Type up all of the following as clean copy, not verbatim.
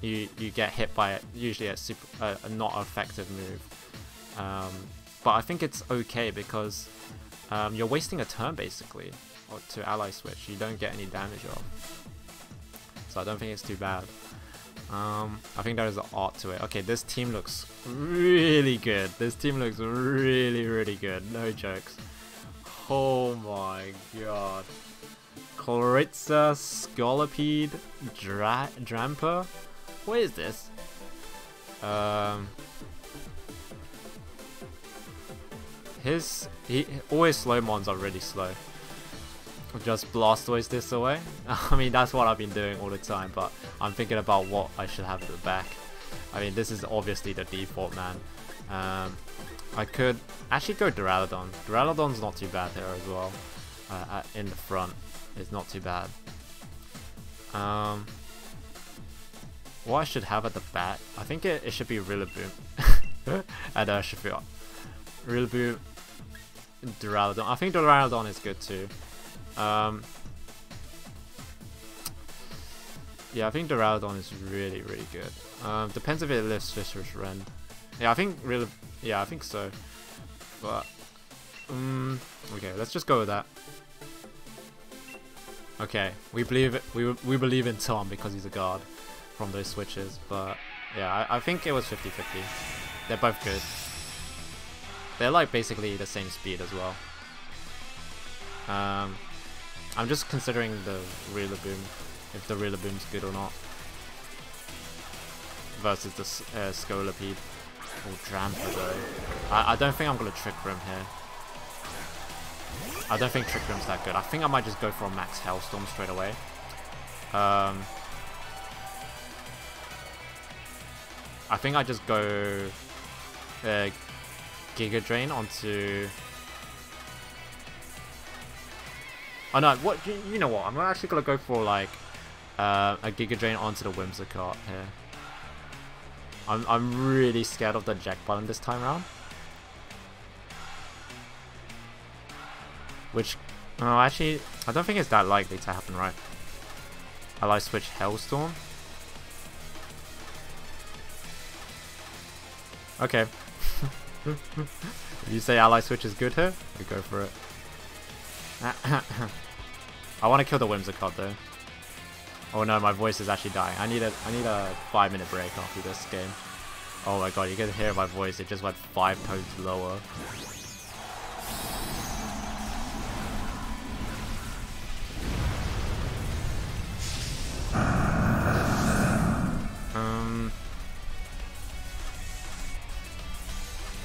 you get hit by it. Usually it's super, a not effective move. But I think it's okay because you're wasting a turn basically to ally switch. You don't get any damage off. So I don't think it's too bad. I think there is an art to it. Okay, this team looks really good. This team looks really, really good. No jokes. Oh my god. Koritza, Scolipede, Drampa? What is this? All his slow mons are really slow. Just Blastoise this away. I mean, that's what I've been doing all the time, but I'm thinking about what I should have at the back. I mean, this is obviously the default, man. I could actually go Duraludon. Duraludon's not too bad here as well. In the front, it's not too bad. What I should have at the back, I think it should be Rillaboom and Urshifu. Rillaboom, Duraludon. I think Duraludon is good too. Yeah, I think Duraludon is really, really good. Depends if it lifts Fisher's Ren. Yeah, I think really. Yeah, I think so. But okay, let's just go with that. Okay, we believe in Tom because he's a guard from those switches. But yeah, I think it was 50-50. They're both good. They're like basically the same speed as well. I'm just considering the Rillaboom, if the Rillaboom's good or not, versus the Scolipede or Drampa though. I don't think I'm going to Trick Room here. I don't think Trick Room's that good. I think I might just go for a Max Hellstorm straight away. I think I just go Giga Drain onto... Oh no, what, you know what, I'm actually going to go for like a Giga Drain onto the Whimsicott here. I'm really scared of the Eject Button this time round. Which, oh, actually, I don't think it's that likely to happen, right? Ally switch Hailstorm. Okay. If you say ally switch is good here, we go for it. I want to kill the Whimsicott though. Oh no, my voice is actually dying. I need a 5-minute break after this game. Oh my god, you can hear my voice. It just went 5 tones lower.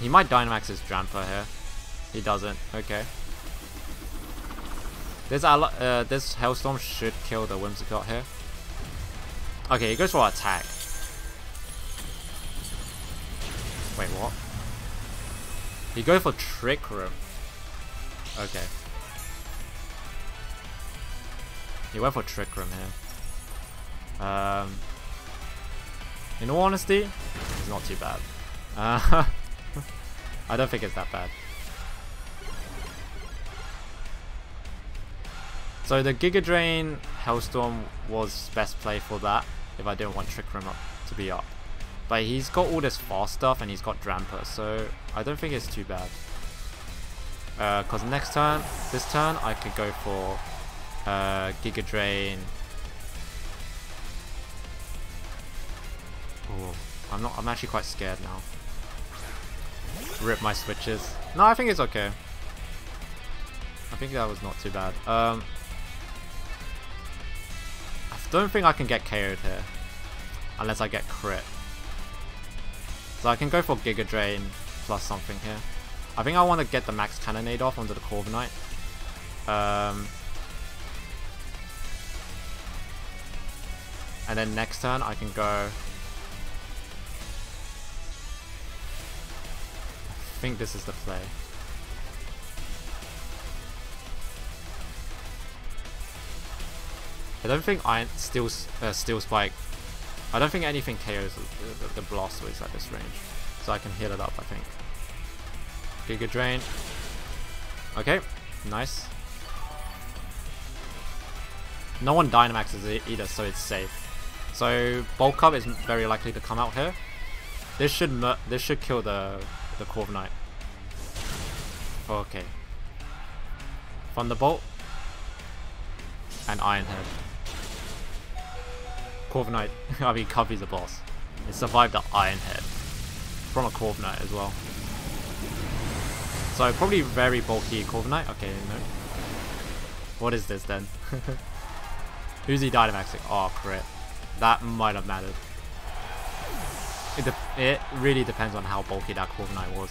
He might Dynamax his Drampa here. He doesn't. Okay. This Hailstorm should kill the Whimsicott here. Okay, he goes for attack. Wait, what? He goes for Trick Room. Okay. He went for Trick Room here. In all honesty, it's not too bad. I don't think it's that bad. So the Giga Drain Hailstorm was best play for that if I didn't want Trick Room to be up. But he's got all this fast stuff and he's got Drampa, so I don't think it's too bad. Because this turn I could go for Giga Drain. Oh, I'm actually quite scared now. Rip my switches. No, I think it's okay. I think that was not too bad. I don't think I can get KO'd here. Unless I get crit. So I can go for Giga Drain plus something here. I think I want to get the Max Cannonade off onto the Corviknight. And then next turn I can go... I think this is the play. I don't think Steel Spike. I don't think anything KOs the Blastoise at this range, so I can heal it up. I think. Giga Drain. Okay, nice. No one Dynamaxes it either, so it's safe. So Bulk Up is very likely to come out here. This should kill the Corviknight. Okay. Thunderbolt and Iron Head. Corviknight, I mean Comfey's a boss. It survived the Iron Head from a Corviknight as well. So probably very bulky Corviknight. Okay, no. What is this then? Who's he Dynamaxing? Oh, crit. That might have mattered. It really depends on how bulky that Corviknight was.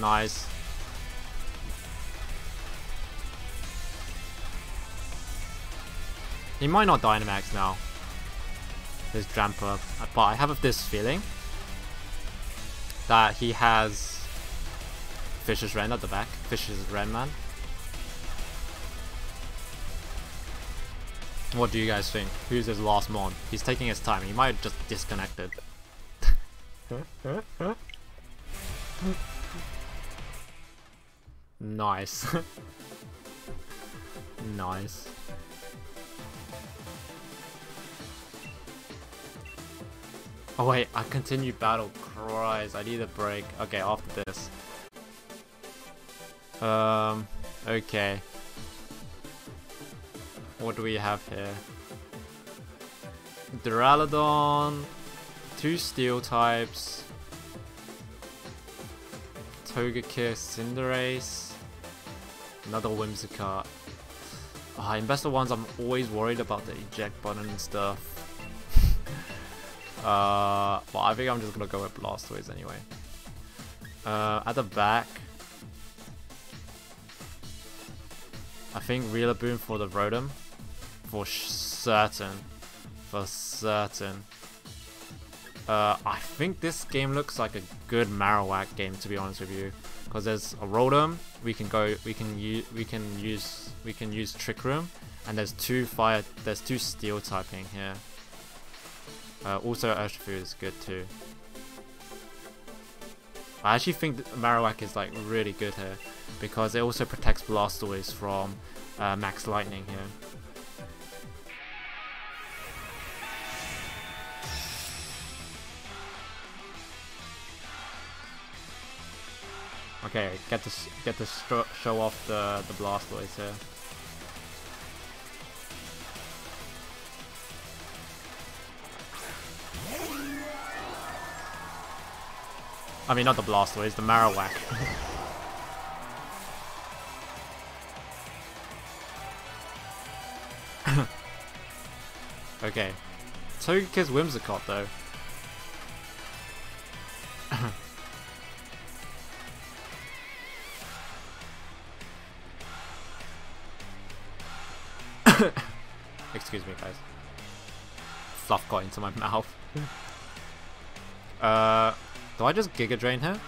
Nice. He might not Dynamax now, this Drampa, but I have this feeling that he has Fisher's Ren at the back. Fisher's Ren, man. What do you guys think? Who's his last mon? He's taking his time. He might have just disconnected. Nice. Nice. Oh wait, I continued battle. Christ, I need a break. Okay, after this. Okay. What do we have here? Duraludon, 2 Steel types, Togekiss, Cinderace, another Whimsicott. Ah, in best of ones, I'm always worried about the eject button and stuff. Well, I think I'm just gonna go with Blastoise anyway. At the back, I think Rillaboom for the Rotom, for certain. I think this game looks like a good Marowak game, to be honest with you, because there's a Rotom. We can use Trick Room, and there's two Steel typing here. Also, Urshifu is good too. I actually think that Marowak is like really good here because it also protects Blastoise from Max Lightning here. Okay, get to show off the Blastoise here. I mean, not the Blastoise, the Marowak. Okay. Togekiss Whimsicott, though. Excuse me, guys. Fluff got into my mouth. Do I just Giga Drain here?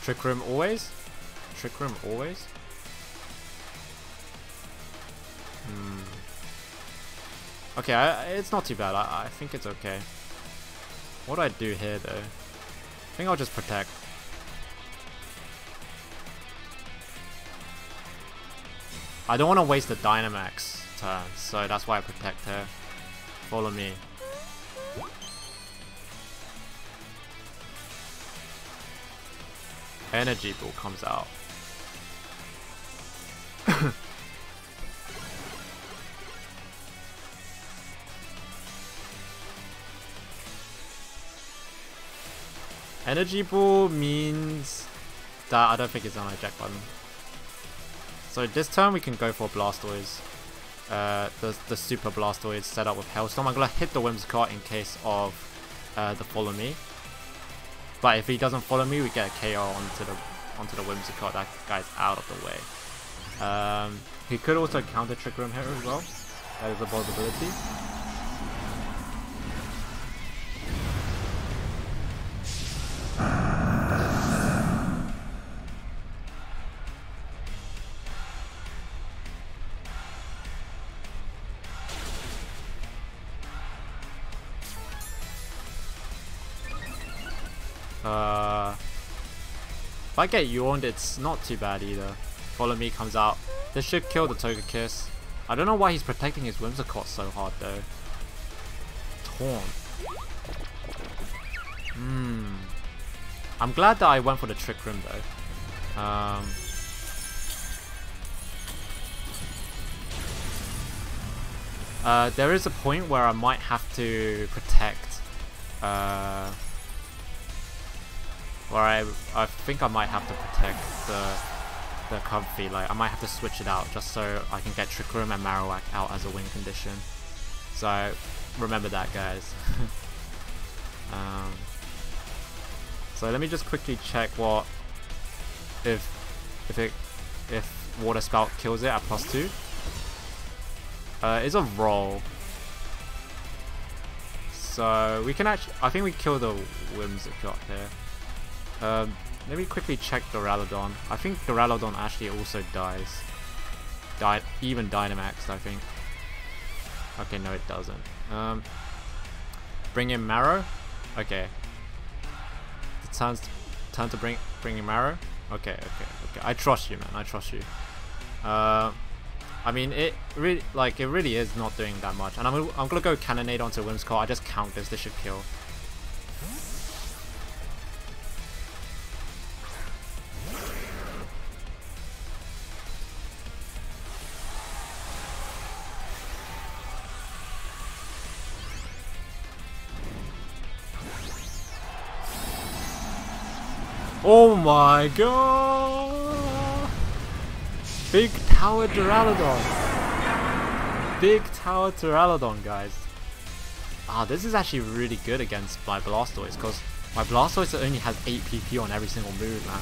Trick Room always? Trick Room always? Hmm. Okay, it's not too bad. I think it's okay. What do I do here though? I think I'll just Protect. I don't want to waste the Dynamax turn, so that's why I Protect her. Follow Me. Energy Ball comes out. Energy Ball means that I don't think it's on Eject Button. So this turn we can go for Blastoise. The Super Blastoise set up with Hailstorm. I'm going to hit the Whimsicott in case of the Follow Me. But if he doesn't Follow Me, we get a KO onto the Whimsicott. That guy's out of the way. He could also counter Trick Room here as well. That is a possibility. If I get yawned, it's not too bad either. Follow Me comes out. This should kill the Togekiss. I don't know why he's protecting his Whimsicott so hard though. Taunt. Hmm. I'm glad that I went for the Trick Room though. There is a point where I might have to protect. Or I think I might have to protect the Comfey. Like I might have to switch it out just so I can get Trick Room and Marowak out as a win condition. So remember that, guys. So let me just quickly check what if Water Spout kills it at +2. It's a roll, so we can actually. I think we kill the Whimsicott here. Let me quickly check Duraludon. I think Duraludon actually also dies. Even Dynamaxed, I think. Okay, no, it doesn't. Bring in Marrow. Okay. Time to bring in Marrow. Okay, okay. I trust you, man. I trust you. I mean, it really is not doing that much, and I'm gonna go Cannonade onto Whimsicott. I just count this. This should kill. Oh my god! Big Tower Duraludon! Big Tower Duraludon, guys. Ah, this is actually really good against my Blastoise, because my Blastoise only has 8 PP on every single move, man.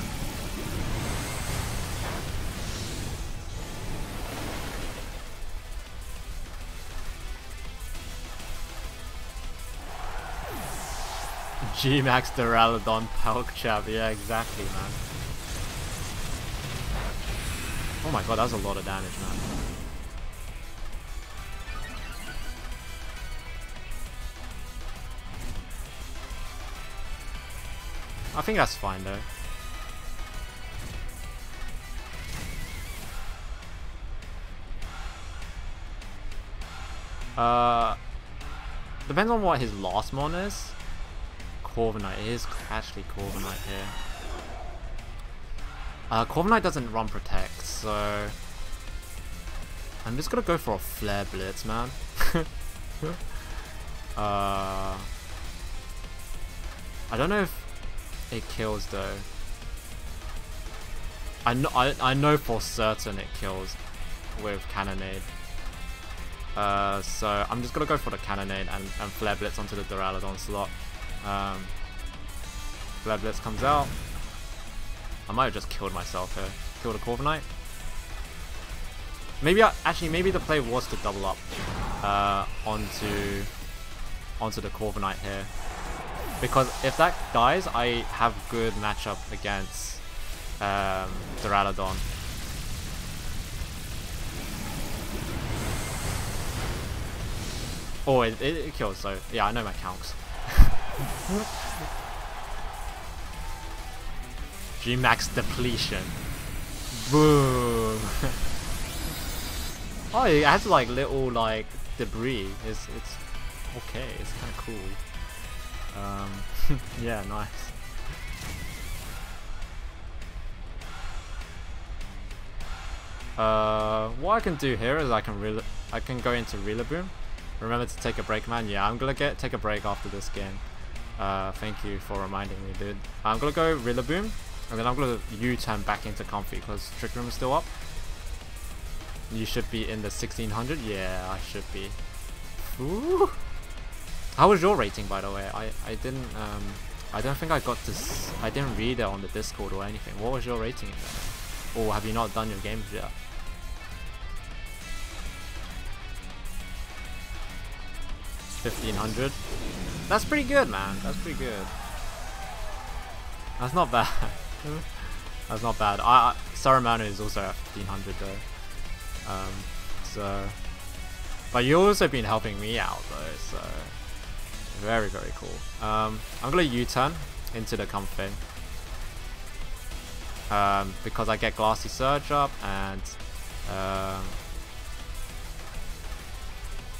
G-Max Duraludon Palk Chap, yeah, exactly, man. Oh my god, that was a lot of damage, man. I think that's fine, though. Depends on what his last mon is. Corviknight. It is actually Corviknight here. Corviknight doesn't run protect, so I'm just gonna go for a Flare Blitz, man. I don't know if it kills though. I know for certain it kills with Cannonade. So I'm just gonna go for the Cannonade and Flare Blitz onto the Duraludon slot. Flare Blitz comes out. I might have just killed myself here. Killed a Corviknight. Maybe the play was to double up onto the Corviknight here, because if that dies, I have good matchup against Duraludon. Oh, it kills. So yeah, I know my counts. G-Max depletion. Boom. Oh, it has like little like debris. It's okay. It's kind of cool. Yeah, nice. What I can do here is I can go into Rillaboom. Remember to take a break, man. Yeah, I'm gonna take a break after this game. Thank you for reminding me, dude. I'm gonna go Rillaboom, and then I'm gonna U-turn back into Comfey because Trick Room is still up. You should be in the 1600. Yeah, I should be. Ooh. How was your rating, by the way? I didn't. I don't think I got this. I didn't read it on the Discord or anything. What was your rating? Or have you not done your games yet? $1,500. That's pretty good, man. That's pretty good. That's not bad. That's not bad. Saramano is also at 1,500 though. So, but you've also been helping me out though. So, very, very cool. I'm gonna U-turn. into the Comfey. Because I get Grassy Surge up, and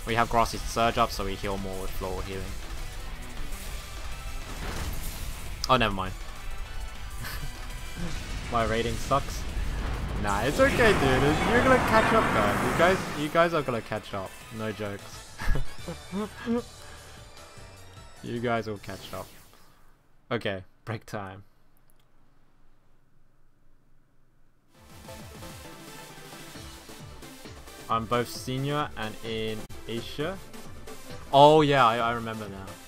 we have Grassy Surge up, so we heal more with Floral Healing. Oh, never mind. My rating sucks. Nah, it's okay, dude. You're gonna catch up, guys. You guys are gonna catch up. No jokes. You guys will catch up. Okay, break time. I'm both senior and in Asia. Oh yeah, I remember now.